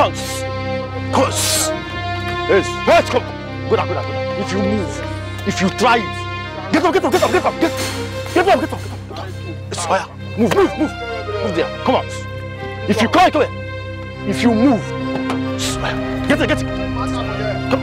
once. Curse. Yes. Let's go. Go down, go down, go down. If you move, if you try it. Get up, get up, get up, get up. Get up, get up, get up. It's fire. Move, move, move. Move there. Come out. If you cry, come here. If you move, get it, get it. Come.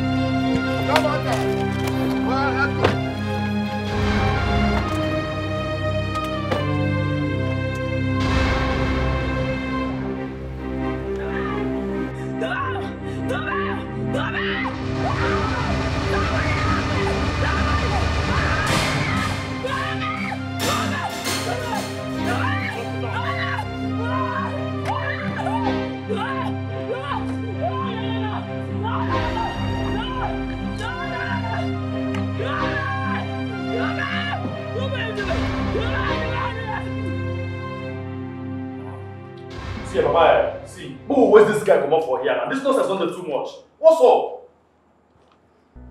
This nonsense is not too much. What's up?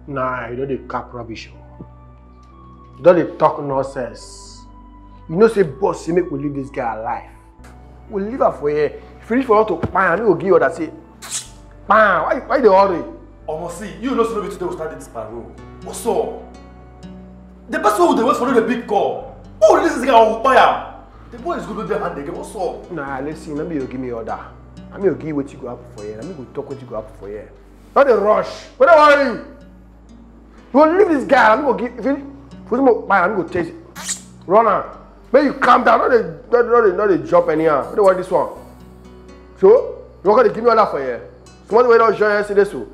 Nah, you know they cap rubbish. You know they talk nonsense. You know say boss, you make we leave this guy alive. We leave her for here. If you leave for her to bam, you will give her that say, bam. Why they hurry? Almost see, you know so today we started this parole. What's up? The person who they wait for the big call. Oh, this is the guy who buy him. The boy is going to do their hand again. What's up? Nah, listen. Maybe you give me order. I'm going to give what you go up for here. I'm going to talk what you go up for here. Not a rush. Where are you? You will leave this guy. I'm going to give. If you put him up, I'm going to taste it. Run on. May you calm down. Not a jump anyhow. What do you want this one? So, you're going to give me another for here. Someone went out here yesterday, so.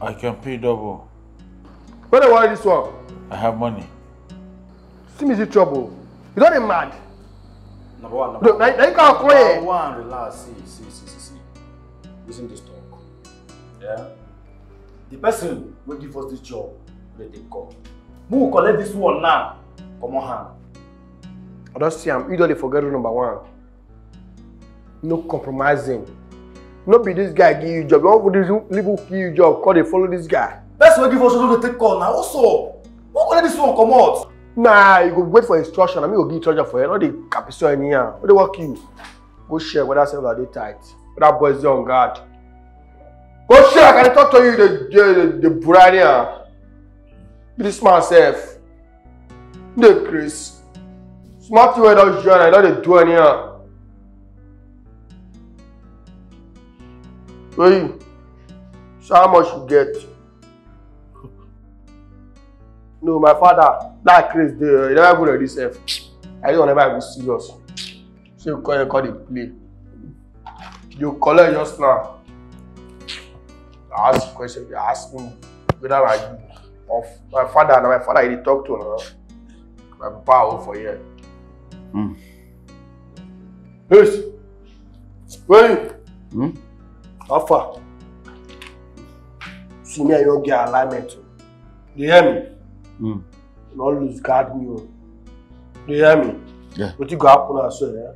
I can pay double. What do you want this one? I have money. Seems in trouble. You're not mad. Number one, number one. Look, now you can't play. Number one, relax. See. Listen to this talk. Yeah? The person will give us this job, let them come. Who will collect this one now? Come on, hand. I don't see him. You don't forget number one. No compromising. Not be this guy give you job. You want this people give you job, call they follow this guy. That's what give us job to take call now. Also, who will collect this one come out? Nah, you go wait for instruction. I'm going to give instruction for you. Not the capital in here. What they work you? Go share whether I say that they tight. Whether that boy's on guard. Go share. I can talk to you, the bride here. This man self. The Chris. Smart way without join. I know they do in here. Hey, so how much you get? No, my father, that Chris, he never good at this F. I don't ever be serious. So you call the play. You collect just now. I ask questions, you ask me whether I off. My father, he talk to now. My papa for here. Mm. Yes. Where you? Mm? How far? See me and you get alignment. Do you hear me? Mm. Not lose guard me. Do you hear me? Yeah. What you go happen as well, yeah?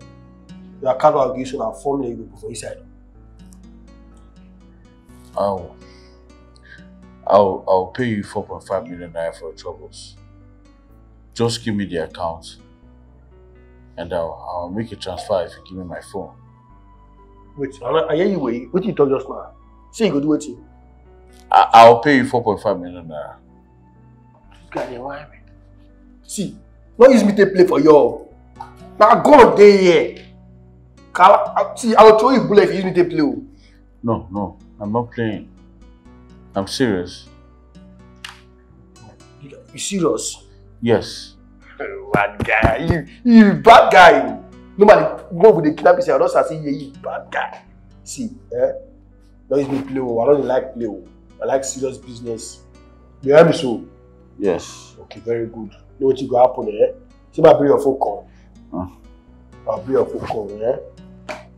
Your account will give you so that formula you go for inside. I'll pay you 4.5 million naira for your troubles. Just give me the account. And I'll make a transfer if you give me my phone. Wait, I hear you wait. What you talk just now? Say you go do it. I'll pay you 4.5 million naira. See, don't use me to play for you. Now go there here. See, I will throw you a bullet if you use me to play. No, I'm not playing. I'm serious. You serious? Yes. Bad guy. You bad guy. Nobody go with the kidnapping. I don't say you bad guy. See, don't use me to play. I don't like play. I like serious business. You hear me so? Yes. Okay, very good. Know what you go happen, eh? See my bring your phone call. I'll bring your phone call, eh?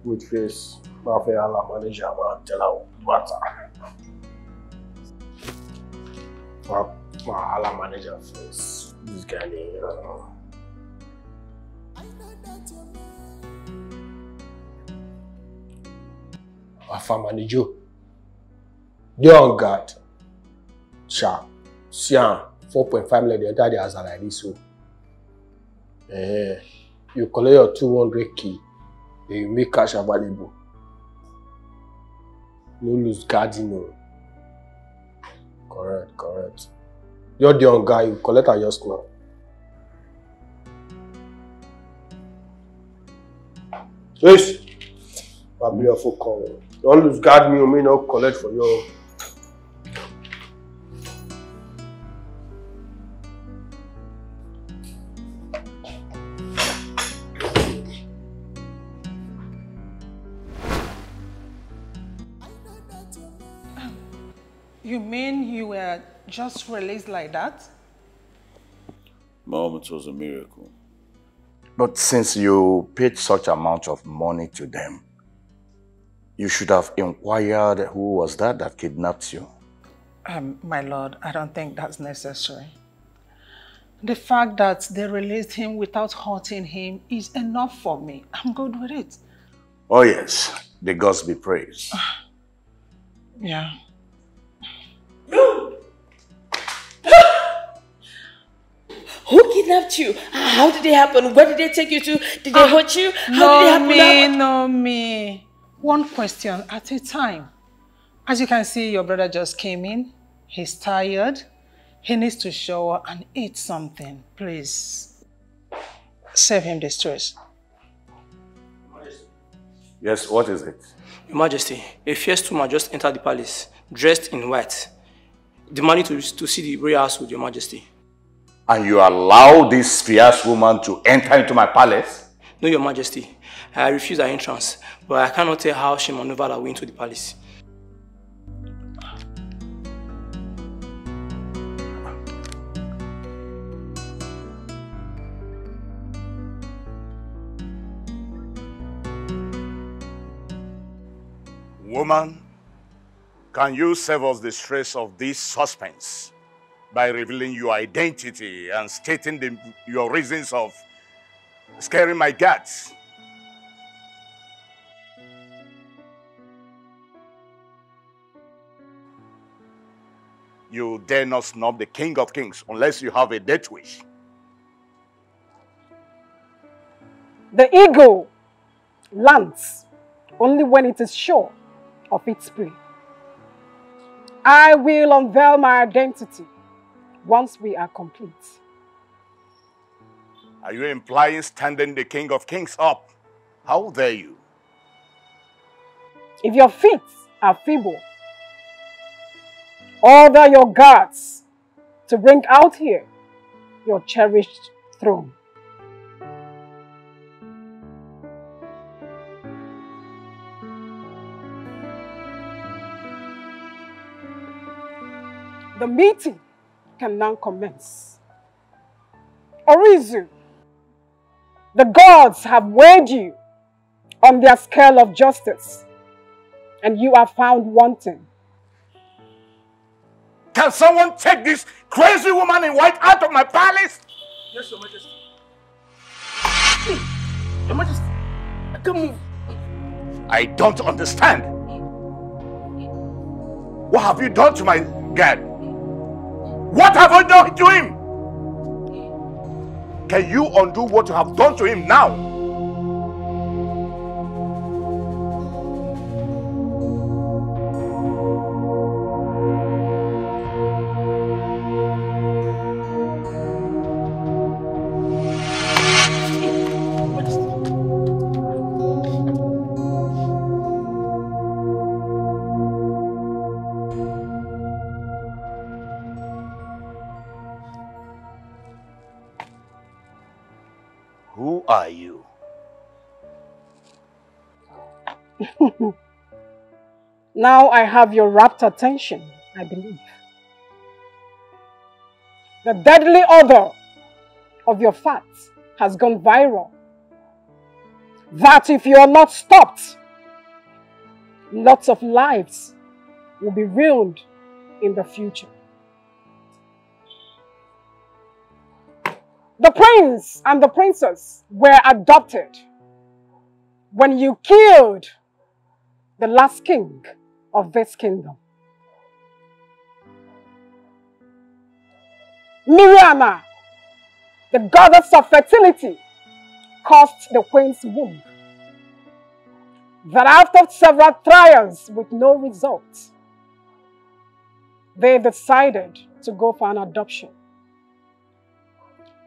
Good face. My friend, I'll manager, man. Tell her what matter. My manager face. This guy, you know. Alpha manager. They're on guard. Sharp. Sian. 4.5 million, the entire day has like this. So, you collect your 200k, you make cash available. No loose guarding. Correct, correct. You're the young guy, you collect her just now. Yes. I'll be a full call. Don't lose guard me, you may not collect for you. You mean you were just released like that? Mom, it was a miracle. But since you paid such amount of money to them, you should have inquired who was that kidnapped you. My lord, I don't think that's necessary. The fact that they released him without hurting him is enough for me. I'm good with it. Oh yes, the gods be praised. Yeah. Who kidnapped you? How did it happen? Where did they take you to? Did they hurt you? No, me. One question at a time. As you can see, your brother just came in. He's tired. He needs to shower and eat something. Please, save him the stress. Yes, what is it? Your Majesty, a fierce woman just entered the palace, dressed in white, demanding to see the royal household, Your Majesty. And you allow this fierce woman to enter into my palace? No, Your Majesty. I refuse her entrance, but I cannot tell how she maneuvered her way into the palace. Woman, can you save us the stress of this suspense by revealing your identity and stating your reasons of scaring my guards? You dare not snub the King of Kings unless you have a death wish. The eagle lands only when it is sure of its prey. I will unveil my identity once we are complete. Are you implying standing the King of Kings up? How dare you? If your feet are feeble, order your guards to bring out here your cherished throne. The meeting can now commence. Orizu, the gods have weighed you on their scale of justice, and you are found wanting. Can someone take this crazy woman in white out of my palace? Yes, Your Majesty. Your Majesty, I can't move. I don't understand. What have you done to my guard? What have I done to him? Can you undo what you have done to him now? Are you? Now I have your rapt attention, I believe. The deadly odor of your fat has gone viral. That if you are not stopped, lots of lives will be ruined in the future. The prince and the princess were adopted when you killed the last king of this kingdom. Miriamma, the goddess of fertility, caused the queen's womb. that after several trials with no result, they decided to go for an adoption.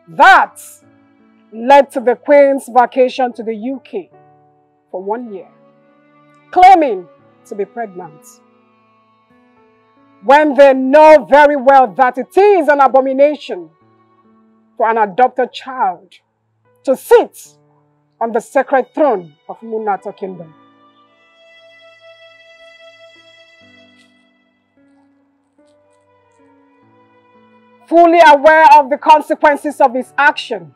That led to the Queen's vacation to the UK for 1 year, claiming to be pregnant, when they know very well that it is an abomination for an adopted child to sit on the sacred throne of Munato Kingdom. Fully aware of the consequences of his action,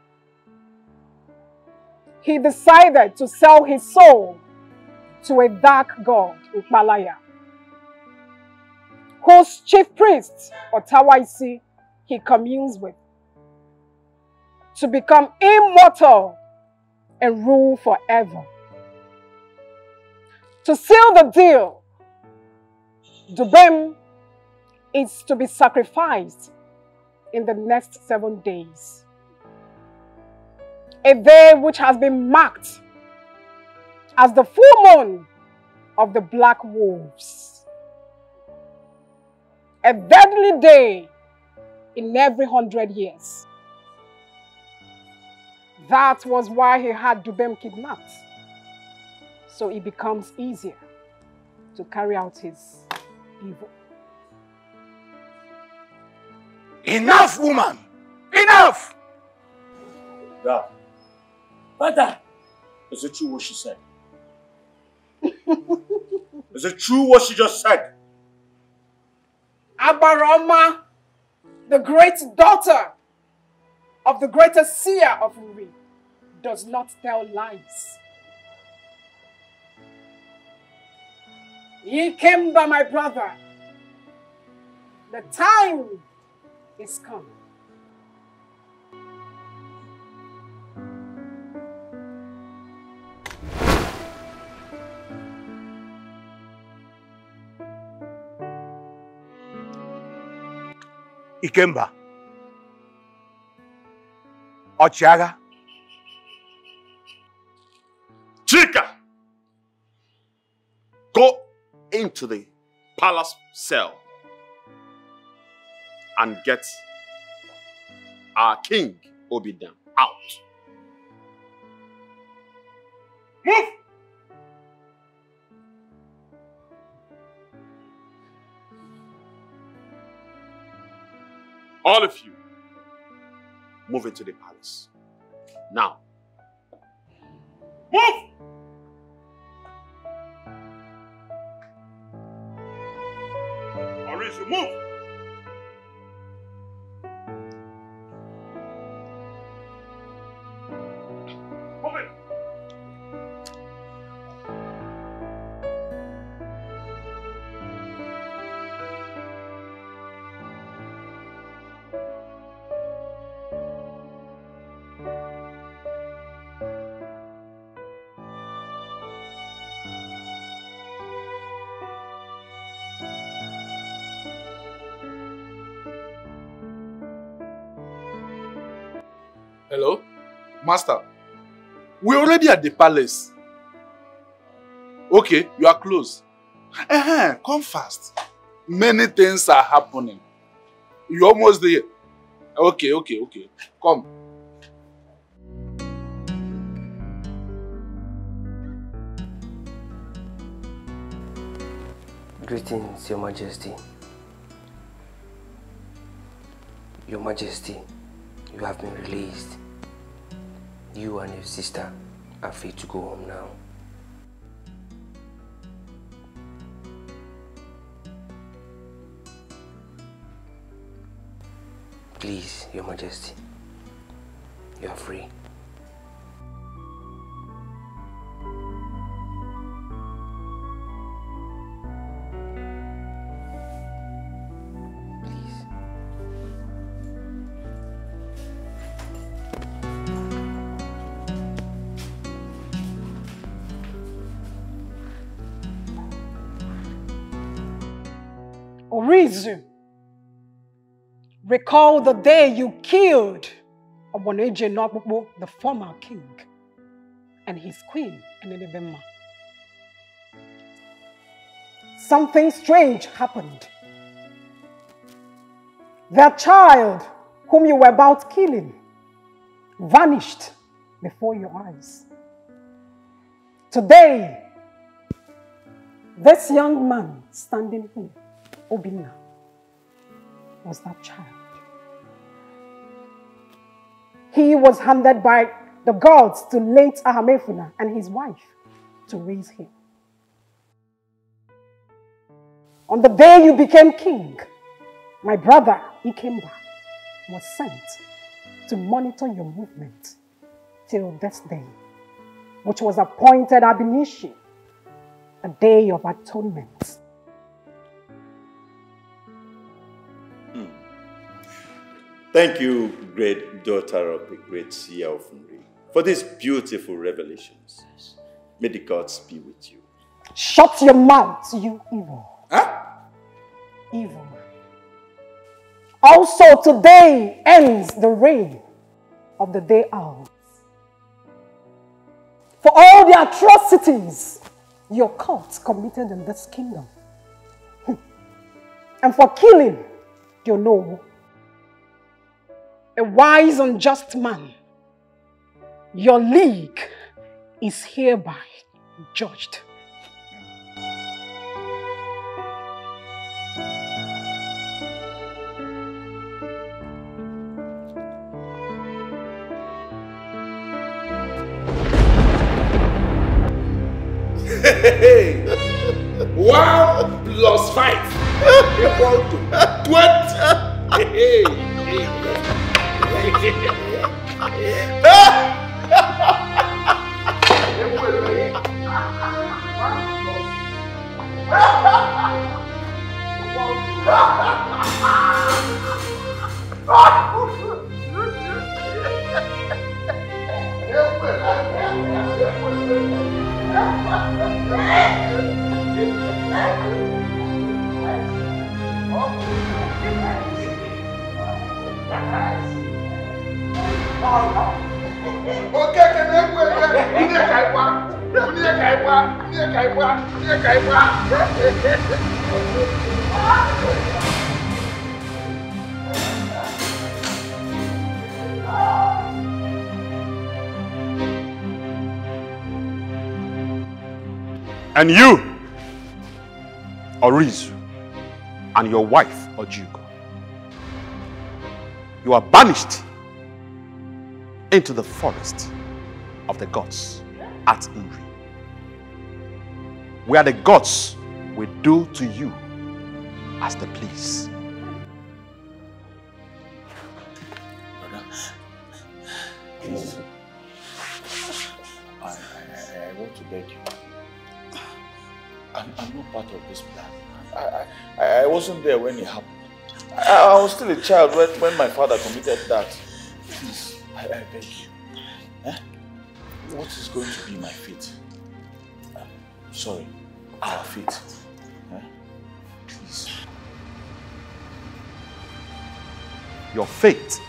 he decided to sell his soul to a dark god, Ukmalaya, whose chief priest, Otawaisi, he communes with, to become immortal and rule forever. To seal the deal, Dubem is to be sacrificed in the next 7 days. A day which has been marked as the full moon of the black wolves. A deadly day in every 100 years. That was why he had Dubem kidnapped, so it becomes easier to carry out his evil. Enough, woman! Enough! Yeah. Father, is it true what she said? Is it true what she just said? Abaroma, the great daughter of the greatest seer of Nri, does not tell lies. Ikemba, my brother, the time is come. Ikemba, Ochiaga, Chika, go into the palace cell and get our king Obidan out. Move! All of you, move into the palace. Now. Move! Orizu, move! Hello? Master, we're already at the palace. Okay, you are close. Come fast. Many things are happening. You're almost there. Okay. Come. Greetings, Your Majesty. Your Majesty, you have been released. You and your sister are free to go home now. Please, Your Majesty, you are free. Orizu, recall the day you killed Obonaje Nogobo, the former king, and his queen, Nelivema. something strange happened. Their child, whom you were about killing, vanished before your eyes. Today, this young man standing here, Obinna, was that child. He was handed by the gods to late Ahamefuna and his wife to raise him. On the day you became king, my brother Ikemba was sent to monitor your movement till this day, which was appointed Abinishi, a day of atonement. Thank you, great daughter of the great seer of Nri, for these beautiful revelations. May the gods be with you. Shut your mouth, you evil. Huh? Evil. Also, today ends the reign of the Day Owls. For all the atrocities your cult committed in this kingdom, and for killing your noble, a wise and just man, your league is hereby judged. Hey, wow, plus 5 equal to 20. Hey, hey, And you, Orizu, and your wife, Ojugo, you are banished into the forest of the gods at Enri, where the gods will do to you as they please. Brother, please, I want to beg you. I'm not part of this plan. I wasn't there when it happened. I was still a child when my father committed that. Please, I beg you. Eh? What is going to be my fate? Sorry, our fate. Eh? Please. Your fate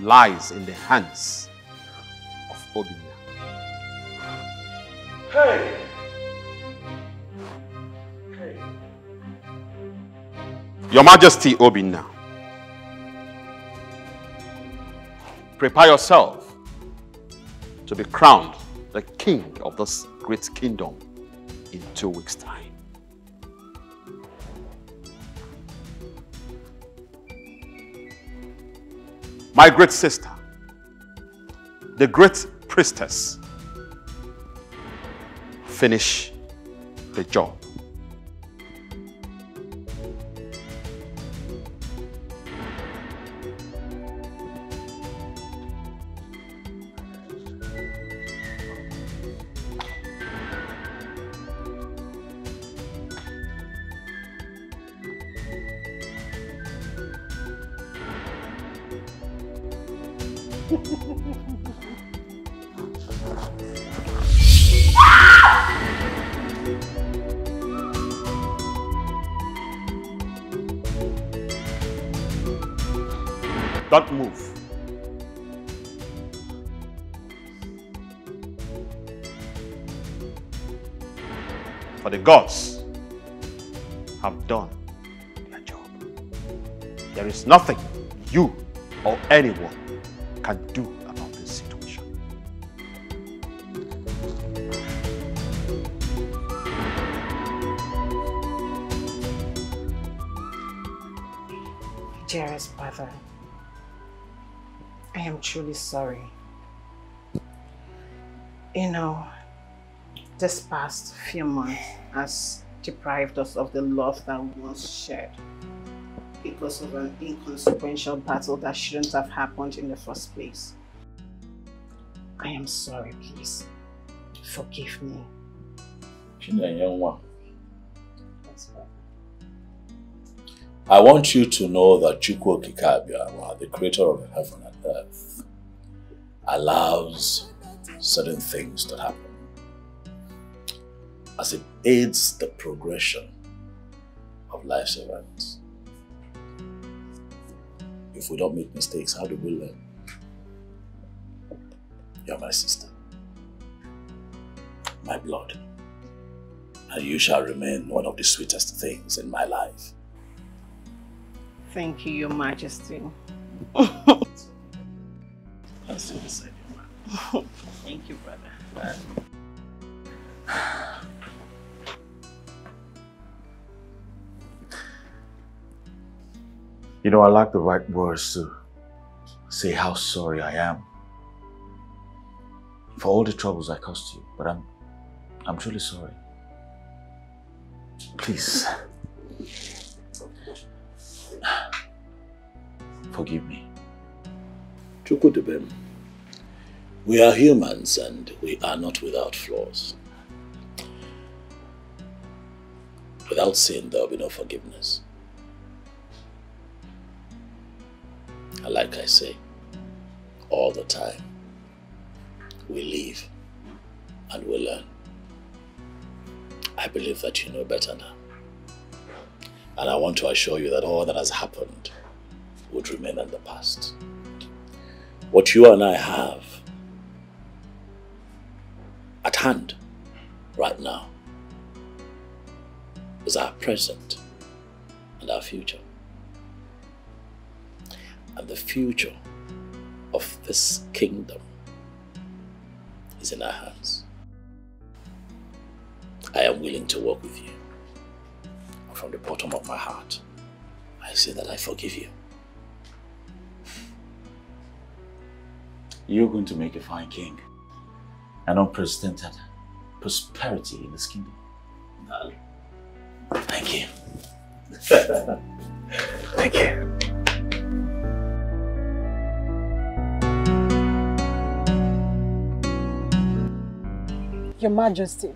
lies in the hands of Obinna. Hey! Your Majesty Obinna, prepare yourself to be crowned the king of this great kingdom in 2 weeks' time. My great sister, the great priestess, finish the job. Don't move. For the gods There is nothing you or anyone can do about this situation. Dearest brother, I am truly sorry. You know, this past few months has deprived us of the love that we once shared because of an inconsequential battle that shouldn't have happened in the first place. I am sorry, please. Forgive me. I want you to know that Chukwu Kikabia, the creator of heaven and earth, allows certain things to happen as it aids the progression of life's events. If we don't make mistakes, how do we learn? You're my sister, my blood, and you shall remain one of the sweetest things in my life. Thank you, Your Majesty. I'll see you beside you, man. Thank you, brother. Bye. You know, I lack the right words to say how sorry I am for all the troubles I caused you, but I'm truly sorry. Please, forgive me. Chukwudebem, we are humans and we are not without flaws. Without sin, there will be no forgiveness. And like I say, all the time, we live and we learn. I believe that you know better now. And I want to assure you that all that has happened would remain in the past. What you and I have at hand right now is our present and our future. And the future of this kingdom is in our hands. I am willing to work with you. And from the bottom of my heart, I say that I forgive you. You're going to make a fine king. An unprecedented prosperity in this kingdom. Thank you. Thank you. Your Majesty,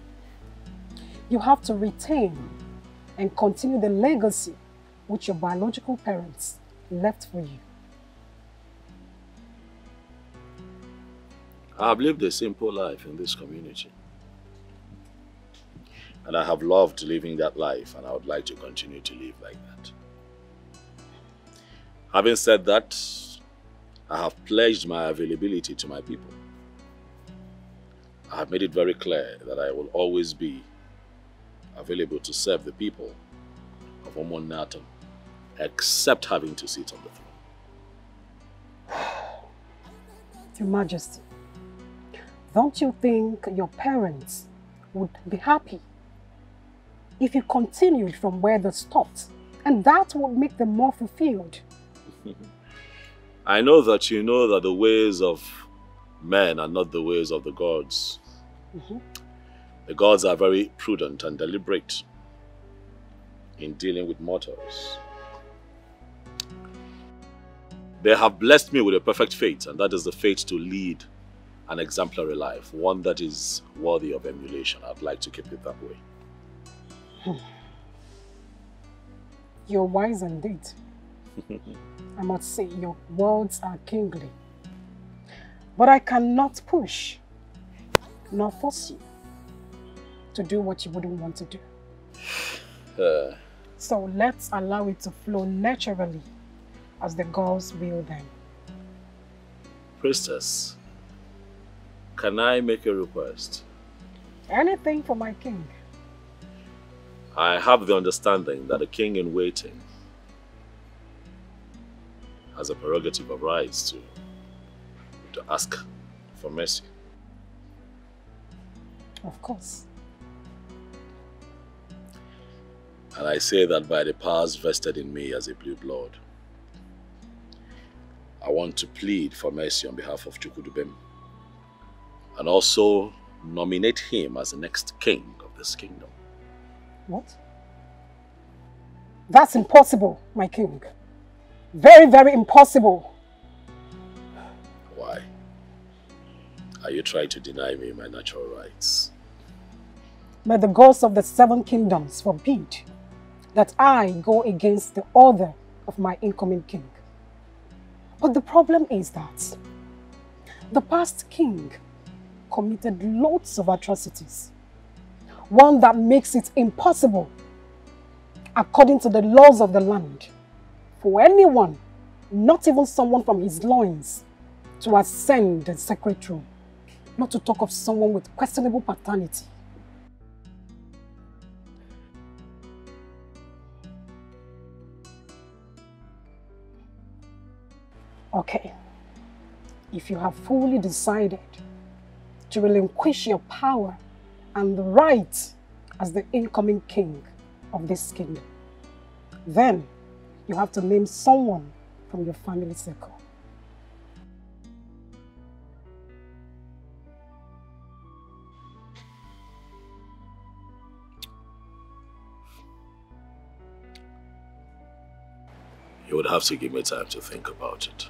you have to retain and continue the legacy which your biological parents left for you. I have lived a simple life in this community. And I have loved living that life, and I would like to continue to live like that. Having said that, I have pledged my availability to my people. I have made it very clear that I will always be available to serve the people of Omon Natum, except having to sit on the throne. Your Majesty, don't you think your parents would be happy if you continued from where they stopped, and that would make them more fulfilled? I know that you know that the ways of men are not the ways of the gods. Mm-hmm. The gods are very prudent and deliberate in dealing with mortals. They have blessed me with a perfect fate, and that is the fate to lead an exemplary life, one that is worthy of emulation. I'd like to keep it that way. You're wise indeed. I must say, your words are kingly. But I cannot push, nor force you to do what you wouldn't want to do. So let's allow it to flow naturally as the gods will then. Priestess, can I make a request? Anything for my king. I have the understanding that a king in waiting has a prerogative of rights to ask for mercy. Of course. And I say that by the powers vested in me as a blue blood, I want to plead for mercy on behalf of Chukwudebem and also nominate him as the next king of this kingdom. What? That's impossible, my king. Very, very impossible. Why? Are you trying to deny me my natural rights? May the gods of the 7 kingdoms forbid that I go against the order of my incoming king. But the problem is that the past king committed loads of atrocities, one that makes it impossible, according to the laws of the land, for anyone, not even someone from his loins, to ascend the sacred throne, not to talk of someone with questionable paternity. Okay, if you have fully decided to relinquish your power and the right as the incoming king of this kingdom, then you have to name someone from your family circle. You would have to give me time to think about it.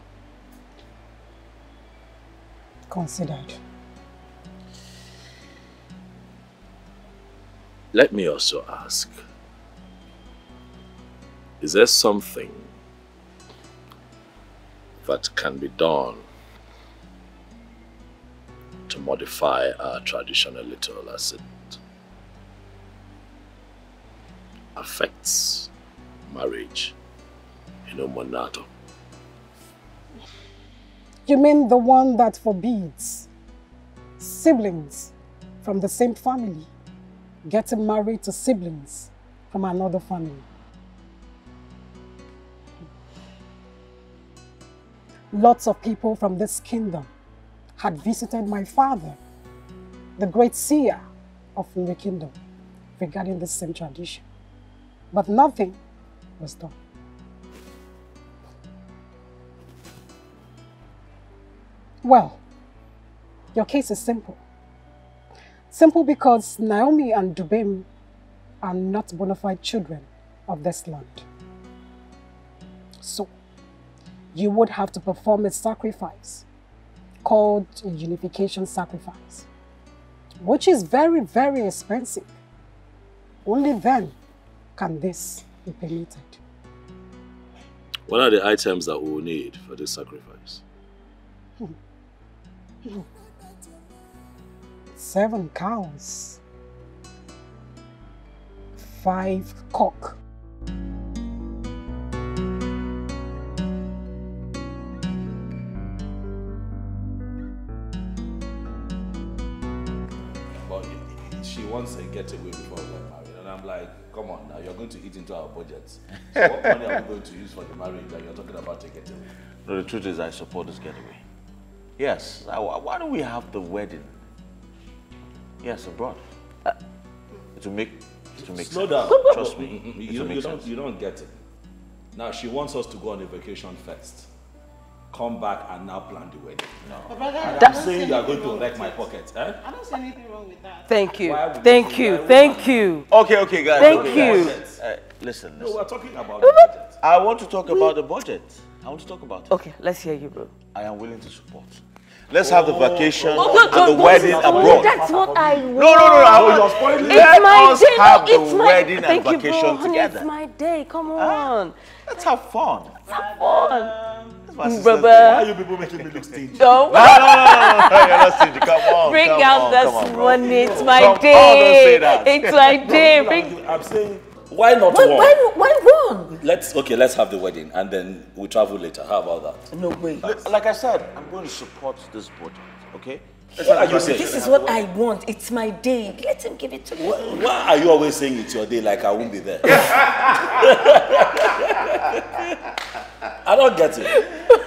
Considered. Let me also ask, is there something that can be done to modify our tradition a little as it affects marriage in Omenato? You mean the one that forbids siblings from the same family getting married to siblings from another family? Lots of people from this kingdom had visited my father, the great seer of the kingdom, regarding this same tradition, but nothing was done. Well, your case is simple. Simple because Naomi and Dubem are not bona fide children of this land. So, you would have to perform a sacrifice called a unification sacrifice, which is very, very expensive. Only then can this be permitted. What are the items that we will need for this sacrifice? 7 cows, 5 cock, 1 getaway before we get married, and I'm like, come on now, you're going to eat into our budgets. So what money are we going to use for the marriage that you're talking about a getaway? No, the truth is I support this getaway. Yes, why don't we have the wedding? Yes, abroad. To make slow sense. Down. Trust me, you don't get it. Now she wants us to go on a vacation first, come back and now plan the wedding. No. Brother, I'm saying you are going to wreck my pocket. Eh? I don't see anything wrong with that. Thank you. Okay, guys. Thank you. Listen. No, we're talking about the budget. I want to talk about the budget. Okay, let's hear you, bro. I am willing to support. Let's have the vacation and the wedding abroad. That's what I want. No. Let us have the wedding and vacation together. It's my day. Come on. Let's have fun. Brother. Why are you people making me look stingy? No. You're not stingy. Come on. Bring out this money. It's my day. It's my day. I'm saying, why not one? Why one? Let's have the wedding and then we travel later. How about that? No way. Like I said, I'm going to support this budget, okay? This is what I want. It's my day. Let him give it to me. Why are you always saying it's your day like I won't be there? I don't get it.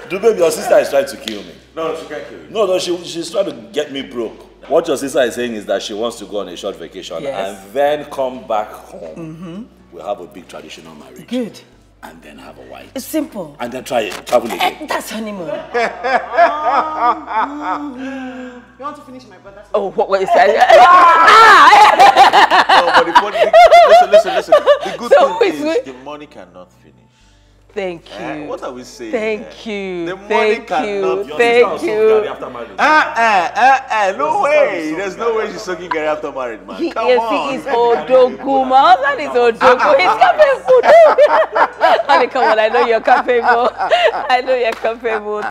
Dubem, your sister is trying to kill me. No, she can't kill you. No, she's trying to get me broke. What your sister is saying is that she wants to go on a short vacation and then come back home. We'll have a big traditional marriage. Good. And then have a wife. It's simple. And then try it. Travel again. That's honeymoon. You want to finish my brother's? Oh, what is that? Listen. The good thing is the money cannot finish. Thank you. What are we saying? Thank you. The money cannot finish. Thank you. After marriage. No way. There's no way she's sucking Gary after marriage, man. Come on. He is Odogwu. My husband is Odogwu. He's capable. Honey, come on. I know you're capable. I know you're capable.